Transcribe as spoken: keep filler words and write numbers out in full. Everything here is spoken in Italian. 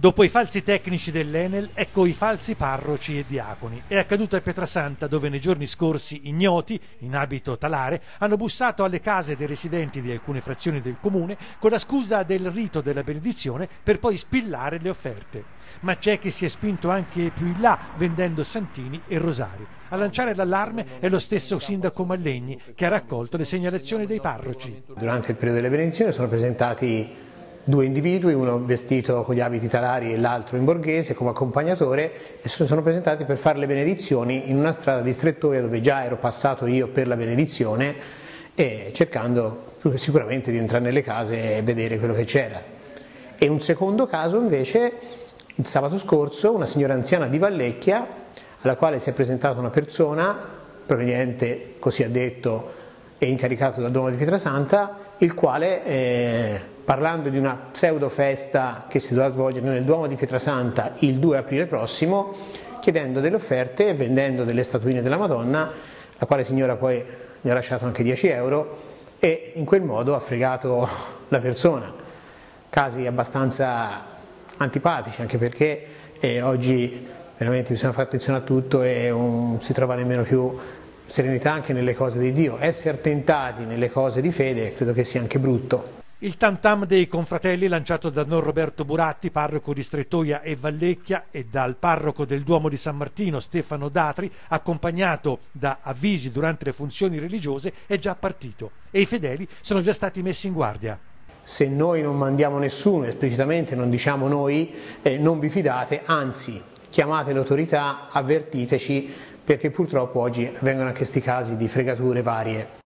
Dopo i falsi tecnici dell'Enel, ecco i falsi parroci e diaconi. È accaduto a Pietrasanta, dove nei giorni scorsi ignoti, in abito talare, hanno bussato alle case dei residenti di alcune frazioni del comune con la scusa del rito della benedizione per poi spillare le offerte. Ma c'è chi si è spinto anche più in là, vendendo santini e rosari. A lanciare l'allarme è lo stesso sindaco Mallegni, che ha raccolto le segnalazioni dei parroci. Durante il periodo delle benedizioni sono presentati due individui, uno vestito con gli abiti talari e l'altro in borghese come accompagnatore, e sono presentati per fare le benedizioni in una strada di strettoia dove già ero passato io per la benedizione, e cercando sicuramente di entrare nelle case e vedere quello che c'era. E un secondo caso invece, il sabato scorso, una signora anziana di Vallecchia, alla quale si è presentata una persona proveniente, così ha detto, e incaricato dal Duomo di Pietrasanta, il quale... Eh, parlando di una pseudo festa che si dovrà svolgere nel Duomo di Pietrasanta il due aprile prossimo, chiedendo delle offerte e vendendo delle statuine della Madonna, la quale signora poi mi ha lasciato anche dieci euro, e in quel modo ha fregato la persona. Casi abbastanza antipatici, anche perché eh, oggi veramente bisogna fare attenzione a tutto e non si trova nemmeno più serenità anche nelle cose di Dio. Essere tentati nelle cose di fede credo che sia anche brutto. Il tam tam dei confratelli lanciato da Don Roberto Buratti, parroco di Strettoia e Vallecchia, e dal parroco del Duomo di San Martino, Stefano Datri, accompagnato da avvisi durante le funzioni religiose, è già partito e i fedeli sono già stati messi in guardia. Se noi non mandiamo nessuno, esplicitamente non diciamo noi, eh, non vi fidate, anzi chiamate l'autorità, avvertiteci, perché purtroppo oggi vengono anche questi casi di fregature varie.